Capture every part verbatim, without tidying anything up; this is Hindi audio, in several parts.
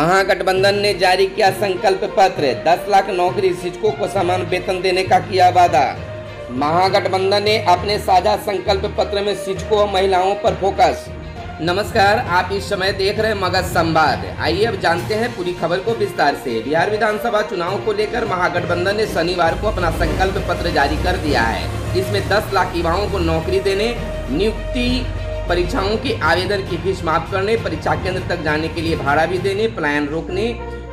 महागठबंधन ने जारी किया संकल्प पत्र, दस लाख नौकरी शिक्षकों को समान वेतन देने का किया वादा। महागठबंधन ने अपने साझा संकल्प पत्र में शिक्षकों और महिलाओं पर फोकस। नमस्कार, आप इस समय देख रहे हैं मगध संवाद। आइए अब जानते हैं पूरी खबर को विस्तार से। बिहार विधानसभा चुनाव को लेकर महागठबंधन ने शनिवार को अपना संकल्प पत्र जारी कर दिया है। इसमें दस लाख युवाओं को नौकरी देने, नियुक्ति परीक्षाओं के आवेदन की फीस माफ करने, परीक्षा केंद्र तक जाने के लिए भाड़ा भी देने, पलायन रोकने,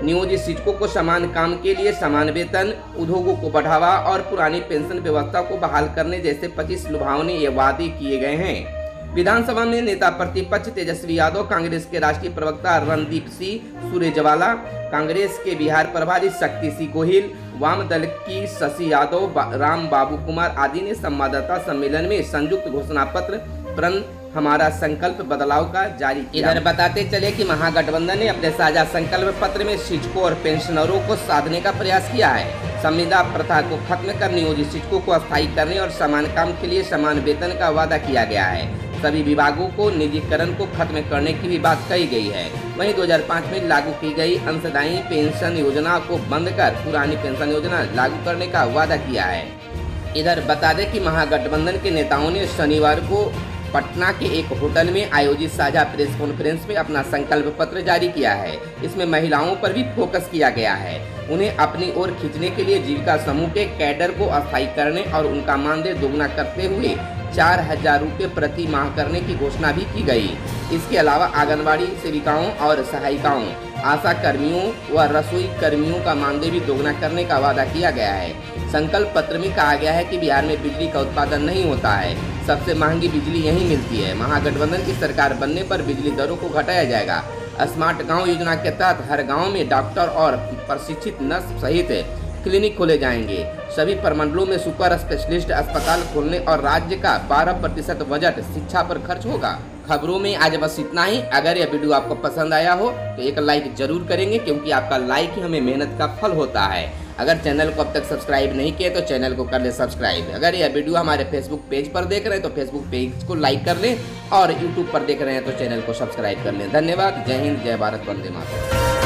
नियोजित शिक्षकों को समान काम के लिए समान वेतन, उद्योगों को बढ़ावा और पुरानी पेंशन व्यवस्था को बहाल करने जैसे पच्चीस लुभावने ये वादे किए गए हैं। विधानसभा में नेता प्रतिपक्ष तेजस्वी यादव, कांग्रेस के राष्ट्रीय प्रवक्ता रणदीप सिंह सुरेजवाला, कांग्रेस के बिहार प्रभारी शक्ति सिंह गोहिल, वाम दल की शशि यादव, राम बाबू कुमार आदि ने संवाददाता सम्मेलन में संयुक्त घोषणा पत्र हमारा संकल्प बदलाव का जारी किया। इधर बताते चले कि महागठबंधन ने अपने साझा संकल्प पत्र में शिक्षकों और पेंशनरों को साधने का प्रयास किया है। संविदा प्रथा को खत्म कर नियोजित शिक्षकों को अस्थायी करने और समान काम के लिए समान वेतन का वादा किया गया है। सभी विभागों को निजीकरण को खत्म करने की भी बात कही गई है। वहीं दो हज़ार पाँच में लागू की गई अंशदायी पेंशन योजना को बंद कर पुरानी पेंशन योजना लागू करने का वादा किया है। इधर बता दें कि महागठबंधन के नेताओं ने शनिवार को पटना के एक होटल में आयोजित साझा प्रेस कॉन्फ्रेंस में अपना संकल्प पत्र जारी किया है। इसमें महिलाओं पर भी फोकस किया गया है। उन्हें अपनी ओर खींचने के लिए जीविका समूह के कैडर को अस्थायी करने और उनका मानदेय दोगुना करते हुए चार हजार रूपए प्रति माह करने की घोषणा भी की गई। इसके अलावा आंगनबाड़ी सेविकाओं और सहायिकाओं, आशा कर्मियों व रसोई कर्मियों का मानदेय भी दोगुना करने का वादा किया गया है। संकल्प पत्र में कहा गया है कि बिहार में बिजली का उत्पादन नहीं होता है, सबसे महंगी बिजली यहीं मिलती है। महागठबंधन की सरकार बनने पर बिजली दरों को घटाया जाएगा। स्मार्ट गांव योजना के तहत हर गांव में डॉक्टर और प्रशिक्षित नर्स सहित क्लिनिक खोले जाएंगे। सभी प्रमंडलों में सुपर स्पेशलिस्ट अस्पताल खोलने और राज्य का बारह प्रतिशत बजट शिक्षा पर खर्च होगा। खबरों में आज बस इतना ही। अगर यह वीडियो आपको पसंद आया हो तो एक लाइक जरूर करेंगे, क्योंकि आपका लाइक ही हमें मेहनत का फल होता है। अगर चैनल को अब तक सब्सक्राइब नहीं किया तो चैनल को कर लें सब्सक्राइब। अगर यह वीडियो हमारे फेसबुक पेज पर देख रहे हैं तो फेसबुक पेज को लाइक कर लें और यूट्यूब पर देख रहे हैं तो चैनल को सब्सक्राइब कर लें। धन्यवाद। जय हिंद, जय भारत, वंदे मातरम।